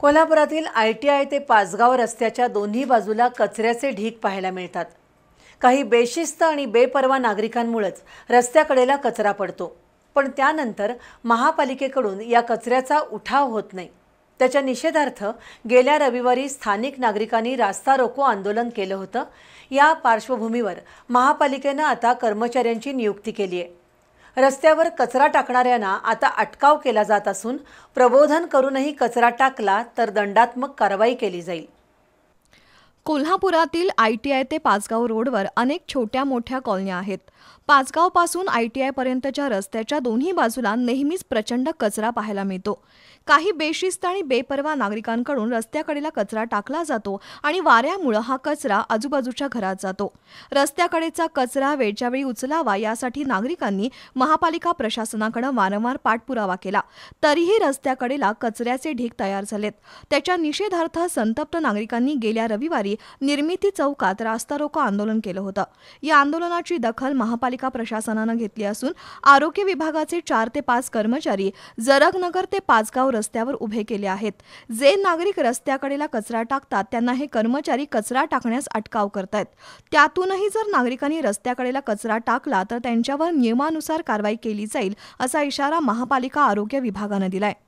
कोल्हापुरातील आयटीआय ते पाचगाव रस्त्याच्या दोन्ही बाजूला कचऱ्याचे ढीग पाहायला मिळतात। काही बेशिस्त आणि बेपरवा नागरिकांमुळेच रस्त्याकडेला कचरा पडतो, पण त्यानंतर महापालिकेकडून या कचऱ्याचा उठाव होत नाही। त्याच्या निषेधार्थ गेल्या रविवारी स्थानिक नागरिकांनी रास्ता रोको आंदोलन केले होते। या पार्श्वभूमीवर महापालिकेने आता कर्मचाऱ्यांची नियुक्ती केली आहे। रस्त्यावर कचरा टाकणाऱ्यांना आता अटकाव केला जात असून प्रबोधन करूनही कचरा टाकला तर दंडात्मक कारवाई केली जाईल। कोल्हापुरातील आयटीआय ते पाचगाव रोडवर अनेक छोट्या मोठ्या कॉलन्या आहेत। पाचगावपासून आयटीआय पर्यंतच्या रस्त्याच्या दोन्ही बाजूला नेहमीच प्रचंड कचरा पाहायला मिळतो। काही बेशिस्त आणि बेपरवा नागरिकांकडून रस्त्याकडेला कचरा टाकला जातो आणि वाऱ्यामुळे हा कचरा आजूबाजूच्या घरात जातो। रस्त्याकडेचा कचरा वेळच्या वेळी उचलावा यासाठी नागरिकांनी महापालिका प्रशासनाकडे वारंवार पाठपुरावा केला, तरीही रस्त्याकडेला कचऱ्याचे ढीग तयार झालेत। त्याच्या निषेधार्थ संतप्त नागरिकांनी गेल्या रविवारी निर्मिती चौकात रास्ता रोको आंदोलन केले होते। या आंदोलनाची दखल महापालिका प्रशासनाने घेतली असून आरोग्य विभागाचे 4 ते 5 कर्मचारी जरगनगर ते पाचगाव रस्त्यावर उभे केले आहेत। जे नागरिक रस्त्याकडेला कचरा टाकतात त्यांना हे कर्मचारी कचरा टाकण्यास अटकाव करतात। त्यातूनही जर नागरिकांनी रस्त्याकडेला कचरा टाकला तर त्यांच्यावर नियमानुसार कारवाई केली जाईल, असा इशारा महापालिका आरोग्य विभागाने दिलाय।